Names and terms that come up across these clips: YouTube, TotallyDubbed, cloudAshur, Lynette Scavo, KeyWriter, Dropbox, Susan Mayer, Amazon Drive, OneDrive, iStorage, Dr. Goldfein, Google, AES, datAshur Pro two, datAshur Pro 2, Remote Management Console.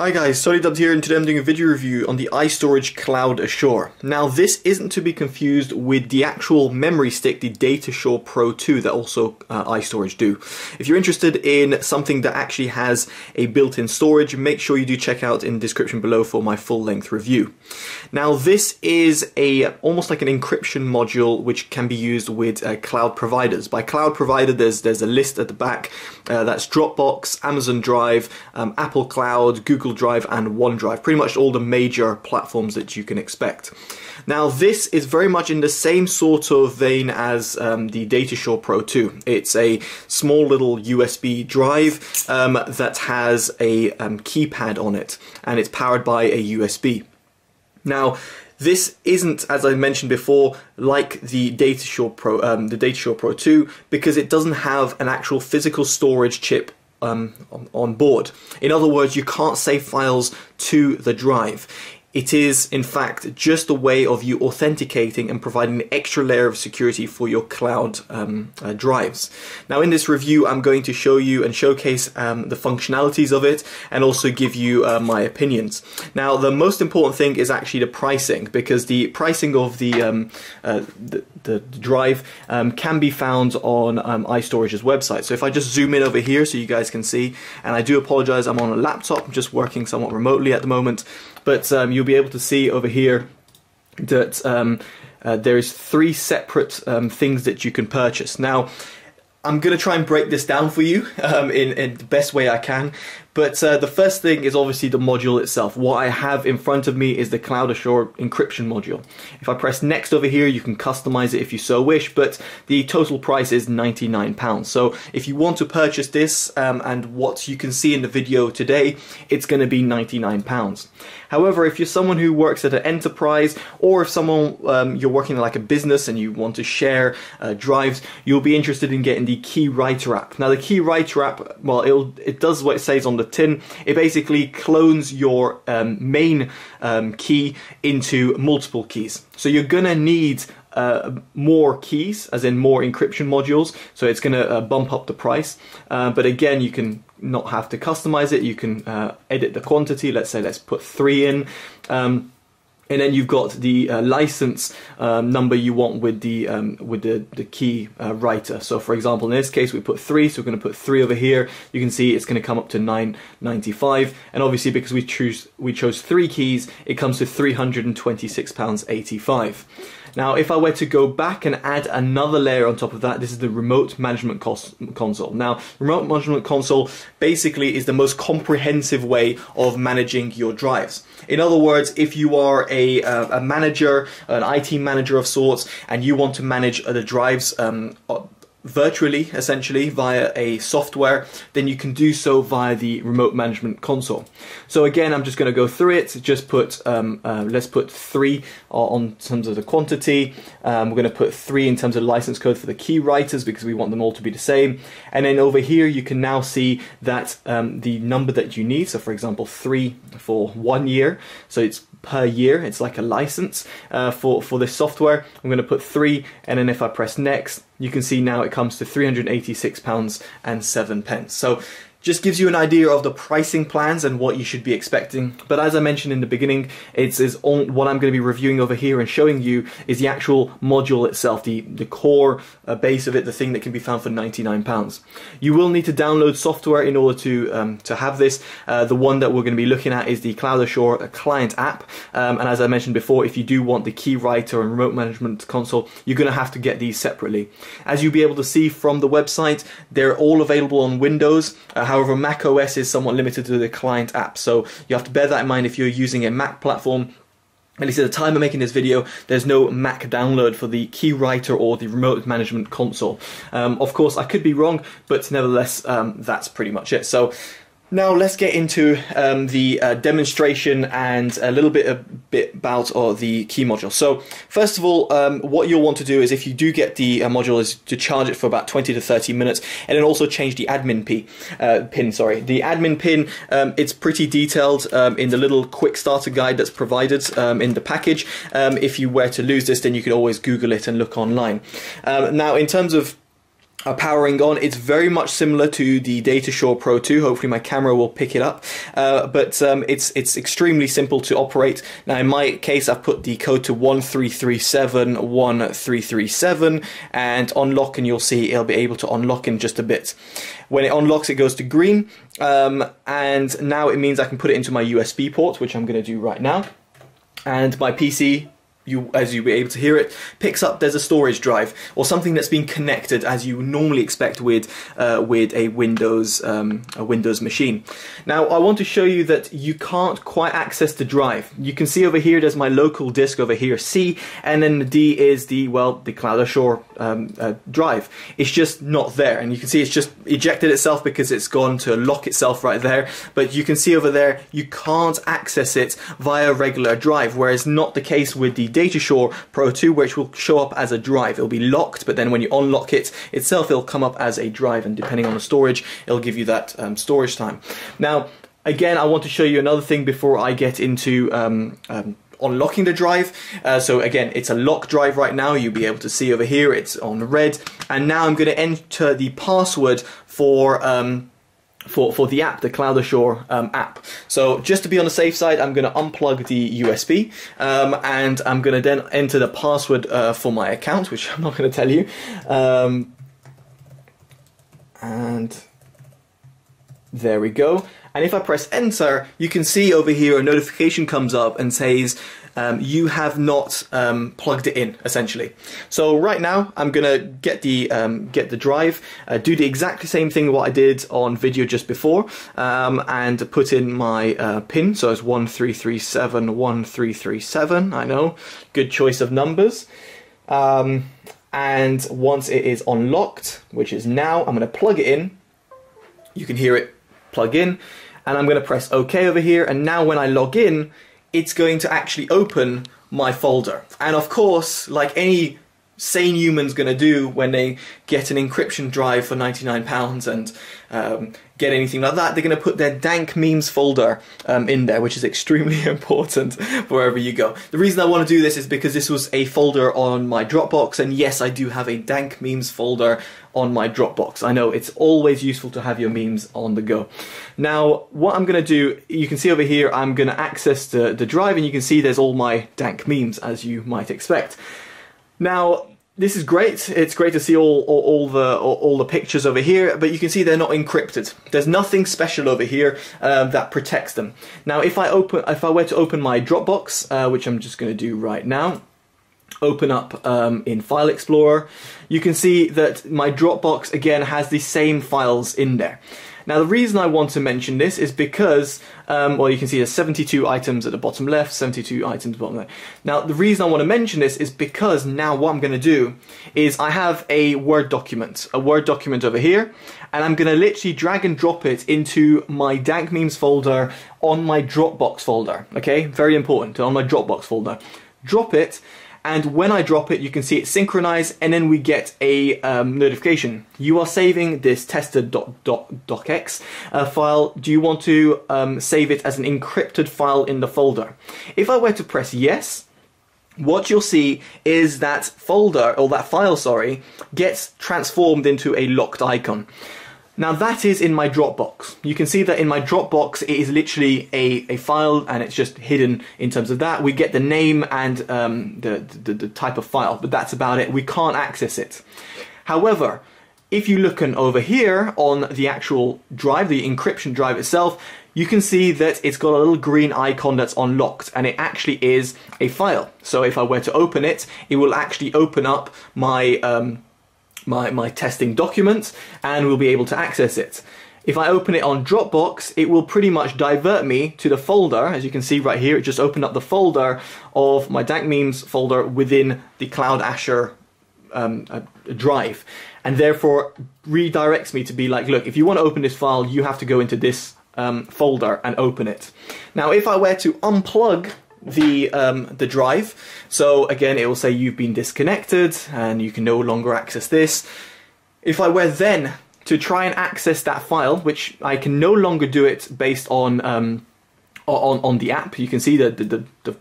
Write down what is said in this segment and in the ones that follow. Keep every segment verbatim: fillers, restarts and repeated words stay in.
Hi guys, TotallyDubbed here, and today I'm doing a video review on the iStorage cloudAshur. Now this isn't to be confused with the actual memory stick, the datAshur Pro two that also uh, iStorage do. If you're interested in something that actually has a built-in storage, make sure you do check out in the description below for my full-length review. Now this is a almost like an encryption module which can be used with uh, cloud providers. By cloud provider there's, there's a list at the back, uh, that's Dropbox, Amazon Drive, um, Apple Cloud, Google Drive and OneDrive, pretty much all the major platforms that you can expect. Now this is very much in the same sort of vein as um, the datAshur Pro two. It's a small little U S B drive um, that has a um, keypad on it, and it's powered by a U S B. Now this isn't, as I mentioned before, like the datAshur Pro, um, the datAshur Pro two, because it doesn't have an actual physical storage chip Um, on, on board. In other words, you can't save files to the drive. It is, in fact, just a way of you authenticating and providing an extra layer of security for your cloud um, uh, drives. Now, in this review, I'm going to show you and showcase um, the functionalities of it and also give you uh, my opinions. Now, the most important thing is actually the pricing, because the pricing of the, um, uh, the, the drive um, can be found on um, iStorage's website. So if I just zoom in over here so you guys can see, and I do apologize, I'm on a laptop, I'm just working somewhat remotely at the moment, but um, you'll be able to see over here that um, uh, there is three separate um, things that you can purchase. Now, I'm going to try and break this down for you um, in, in the best way I can. But uh, the first thing is obviously the module itself. What I have in front of me is the cloudAshur encryption module. If I press next over here, you can customize it if you so wish, but the total price is ninety-nine pounds. So if you want to purchase this um, and what you can see in the video today, it's going to be ninety-nine pounds. However, if you're someone who works at an enterprise, or if someone um, you're working like a business and you want to share uh, drives, you'll be interested in getting the KeyWriter app. Now the KeyWriter app, well, it'll, it does what it says on the tin. It basically clones your um, main um, key into multiple keys. So you're gonna need uh, more keys, as in more encryption modules, so it's gonna uh, bump up the price. Uh, but again, you can not have to customize it. You can uh, edit the quantity. Let's say let's put three in. Um, And then you've got the uh, license um, number you want with the um, with the, the key uh, writer. So for example, in this case, we put three, so we're going to put three over here. You can see it's going to come up to nine ninety-five, and obviously because we choose we chose three keys, it comes to three hundred twenty-six pounds eighty-five. Now, if I were to go back and add another layer on top of that, this is the Remote Management Console. Now, Remote Management Console basically is the most comprehensive way of managing your drives. In other words, if you are a, uh, a manager, an I T manager of sorts, and you want to manage the drives um, virtually, essentially, via a software, then you can do so via the Remote Management Console. So again, I'm just going to go through it. Just put, um, uh, let's put three on terms of the quantity. Um, we're going to put three in terms of license code for the key writers, because we want them all to be the same. And then over here, you can now see that um, the number that you need. So for example, three for one year. So it's per year. It's like a license uh, for, for this software. I'm going to put three, and then if I press next, you can see now it comes to three hundred eighty-six pounds and seven pence. So just gives you an idea of the pricing plans and what you should be expecting. But as I mentioned in the beginning, it's is on, what I'm going to be reviewing over here and showing you is the actual module itself, the, the core uh, base of it, the thing that can be found for ninety-nine pounds. You will need to download software in order to um, to have this. Uh, the one that we're going to be looking at is the cloudAshur client app. Um, and as I mentioned before, if you do want the KeyWriter and Remote Management Console, you're going to have to get these separately. As you'll be able to see from the website, they're all available on Windows. Uh, However, macOS is somewhat limited to the client app, so you have to bear that in mind if you're using a Mac platform. At least at the time of making this video, there's no Mac download for the KeyWriter or the Remote Management Console. Um, of course, I could be wrong, but nevertheless, um, that's pretty much it. So now let's get into um, the uh, demonstration and a little bit a bit about uh, the key module. So first of all, um, what you'll want to do is, if you do get the uh, module, is to charge it for about twenty to thirty minutes, and then also change the admin p uh, pin. Sorry, the admin pin. Um, it's pretty detailed um, in the little quick starter guide that's provided um, in the package. Um, if you were to lose this, then you could always Google it and look online. Um, now, in terms of are powering on. It's very much similar to the datAshur Pro two. Hopefully my camera will pick it up, uh, but um, it's it's extremely simple to operate. Now in my case, I've put the code to one three three seven one three three seven and unlock, and you'll see it'll be able to unlock in just a bit. When it unlocks, it goes to green, um, and now it means I can put it into my U S B port, which I'm going to do right now, and my P C, You, as you'll be able to hear it, picks up there's a storage drive or something that's been connected, as you normally expect with uh, with a Windows um, a Windows machine. Now I want to show you that you can't quite access the drive. You can see over here there's my local disk over here, C, and then the D is the, well, the cloudAshur um, uh, drive. It's just not there, and you can see it's just ejected itself because it's gone to lock itself right there. But you can see over there you can't access it via regular drive, whereas not the case with the datAshur Pro two, which will show up as a drive. It'll be locked, but then when you unlock it itself, it'll come up as a drive, and depending on the storage, it'll give you that um, storage time. Now, again, I want to show you another thing before I get into um, um, unlocking the drive. Uh, so again, it's a locked drive right now. You'll be able to see over here, it's on red, and now I'm going to enter the password for... Um, For, for the app, the cloudAshur um, app. So just to be on the safe side, I'm going to unplug the U S B um, and I'm going to then enter the password uh, for my account, which I'm not going to tell you. Um, and there we go. And if I press enter, you can see over here a notification comes up and says, Um, you have not um, plugged it in, essentially. So right now, I'm gonna get the um, get the drive, uh, do the exact same thing what I did on video just before, um, and put in my uh, pin. So it's one three three seven one three three seven. I know, good choice of numbers. Um, and once it is unlocked, which is now, I'm gonna plug it in. You can hear it plug in, and I'm gonna press OK over here. And now when I log in, it's going to actually open my folder. And of course, like any sane human's going to do when they get an encryption drive for ninety-nine pounds and um, get anything like that, they're going to put their dank memes folder um, in there, which is extremely important wherever you go. The reason I want to do this is because this was a folder on my Dropbox, and yes, I do have a dank memes folder on my Dropbox. I know it's always useful to have your memes on the go. Now, what I'm going to do, you can see over here, I'm going to access the, the drive, and you can see there's all my dank memes, as you might expect. Now, this is great. It's great to see all, all, all the all, all the pictures over here, but you can see they're not encrypted. There's nothing special over here uh, that protects them. Now, if I open, if I were to open my Dropbox, uh, which I'm just going to do right now, open up um, in File Explorer, you can see that my Dropbox again has the same files in there. Now, the reason I want to mention this is because, um, well, you can see there's seventy-two items at the bottom left, seventy-two items at the bottom left. Now, the reason I want to mention this is because now what I'm going to do is I have a Word document, a Word document over here, and I'm going to literally drag and drop it into my dank memes folder on my Dropbox folder, okay? Very important, on my Dropbox folder. Drop it. And when I drop it, you can see it synchronize, and then we get a um, notification. You are saving this tester.docx uh, file. Do you want to um, save it as an encrypted file in the folder? If I were to press yes, what you'll see is that folder, or that file, sorry, gets transformed into a locked icon. Now that is in my Dropbox. You can see that in my Dropbox it is literally a, a file, and it's just hidden in terms of that. We get the name and um, the, the, the type of file, but that's about it. We can't access it. However, if you look over here on the actual drive, the encryption drive itself, you can see that it's got a little green icon that's unlocked, and it actually is a file. So if I were to open it, it will actually open up my... Um, My, my testing document, and we'll be able to access it. If I open it on Dropbox, it will pretty much divert me to the folder. As you can see right here, it just opened up the folder of my dank memes folder within the cloudAshur um, uh, drive, and therefore redirects me to be like, look, if you want to open this file, you have to go into this um, folder and open it. Now, if I were to unplug the um, the drive, so again it will say you've been disconnected and you can no longer access this. If I were then to try and access that file, which I can no longer do it based on um, on, on the app, you can see that the, the, the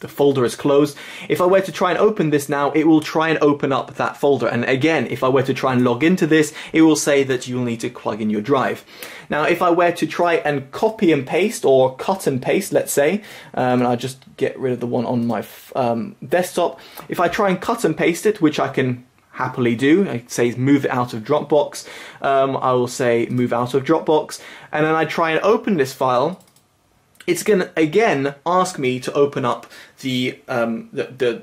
the folder is closed. If I were to try and open this now, it will try and open up that folder. And again, if I were to try and log into this, it will say that you'll need to plug in your drive. Now, if I were to try and copy and paste or cut and paste, let's say, um, and I'll just get rid of the one on my f um, desktop. If I try and cut and paste it, which I can happily do, I say move it out of Dropbox, um, I will say move out of Dropbox, and then I try and open this file, it's gonna again ask me to open up the, um, the, the,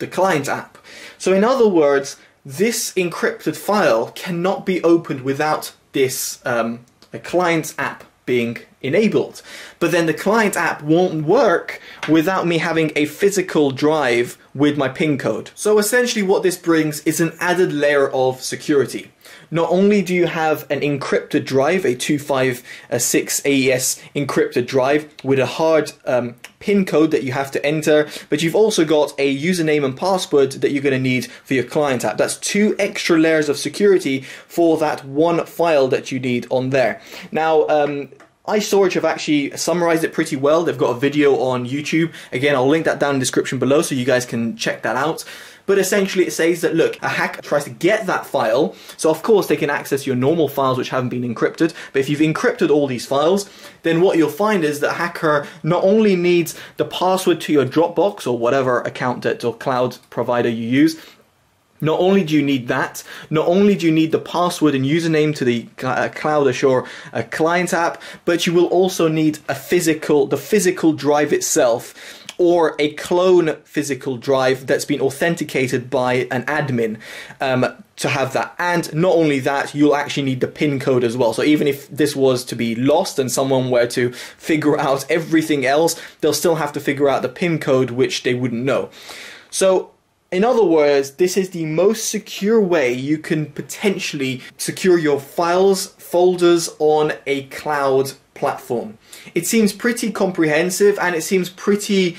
the client app. So in other words, this encrypted file cannot be opened without this um, a client's app being enabled. But then the client app won't work without me having a physical drive with my pin code. So essentially what this brings is an added layer of security. Not only do you have an encrypted drive, a two five six A E S encrypted drive with a hard um, pin code that you have to enter, but you've also got a username and password that you're going to need for your client app. That's two extra layers of security for that one file that you need on there. Now, um, iStorage have actually summarized it pretty well. They've got a video on YouTube. Again, I'll link that down in the description below so you guys can check that out. But essentially it says that, look, a hacker tries to get that file, so of course they can access your normal files which haven't been encrypted, but if you've encrypted all these files, then what you'll find is that a hacker not only needs the password to your Dropbox or whatever account that or cloud provider you use, not only do you need that, not only do you need the password and username to the uh, cloudAshur uh, client app, but you will also need a physical, the physical drive itself, or a clone physical drive that's been authenticated by an admin um, to have that. And not only that, you'll actually need the pin code as well. So even if this was to be lost and someone were to figure out everything else, they'll still have to figure out the pin code, which they wouldn't know. So in other words, this is the most secure way you can potentially secure your files, folders on a cloud platform. It seems pretty comprehensive and it seems pretty,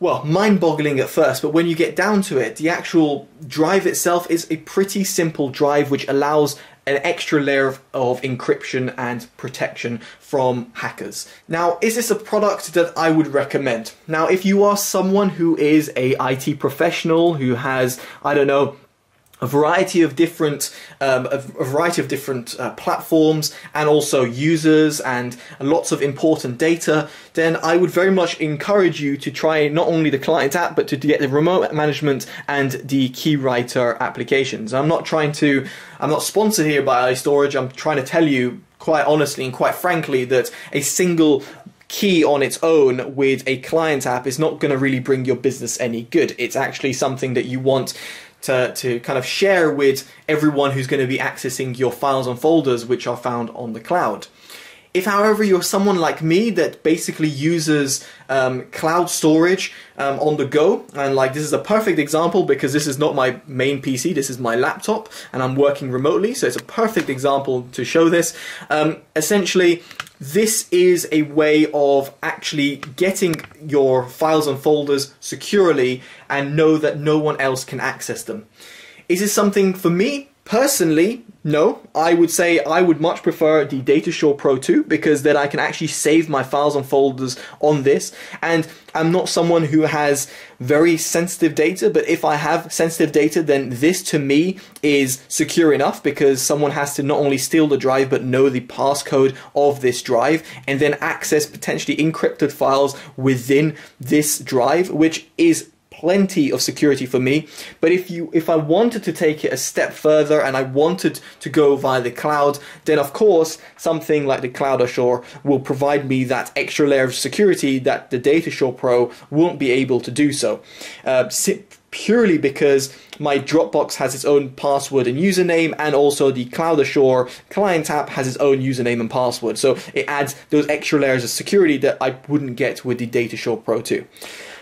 well, mind-boggling at first, but when you get down to it, the actual drive itself is a pretty simple drive which allows an extra layer of, of encryption and protection from hackers. Now, is this a product that I would recommend? Now, if you are someone who is a I T professional who has, I don't know, a variety of different, um, a variety of different uh, platforms and also users and lots of important data, then I would very much encourage you to try not only the client app, but to get the remote management and the KeyWriter applications. I'm not trying to, I'm not sponsored here by iStorage. I'm trying to tell you quite honestly and quite frankly that a single key on its own with a client app is not going to really bring your business any good. It's actually something that you want To, to kind of share with everyone who's going to be accessing your files and folders which are found on the cloud. If, however, you're someone like me that basically uses um, cloud storage um, on the go, and like this is a perfect example because this is not my main P C, this is my laptop, and I'm working remotely, so it's a perfect example to show this. Um, essentially, this is a way of actually getting your files and folders securely and know that no one else can access them. Is this something for me? Personally, no. I would say I would much prefer the datAshur Pro two because then I can actually save my files and folders on this, and I'm not someone who has very sensitive data, but if I have sensitive data, then this to me is secure enough because someone has to not only steal the drive but know the passcode of this drive and then access potentially encrypted files within this drive, which is plenty of security for me. But if you if I wanted to take it a step further and I wanted to go via the cloud, then of course something like the cloudAshur will provide me that extra layer of security that the datAshur Pro won't be able to do so, uh, purely because my Dropbox has its own password and username, and also the cloudAshur client app has its own username and password, so it adds those extra layers of security that I wouldn't get with the datAshur Pro two.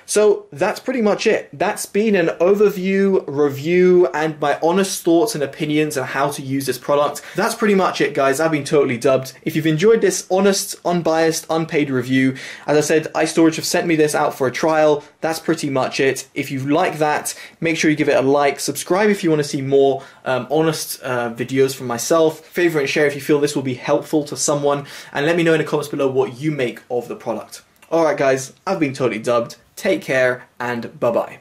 So that's pretty much it. That's been an overview, review, and my honest thoughts and opinions on how to use this product. That's pretty much it, guys. I've been totally dubbed. If you've enjoyed this honest, unbiased, unpaid review, as I said, iStorage have sent me this out for a trial. That's pretty much it. If you like that, make sure you give it a like. Subscribe if you want to see more um, honest uh, videos from myself. Favorite and share if you feel this will be helpful to someone. And let me know in the comments below what you make of the product. All right, guys, I've been totally dubbed. Take care and bye-bye.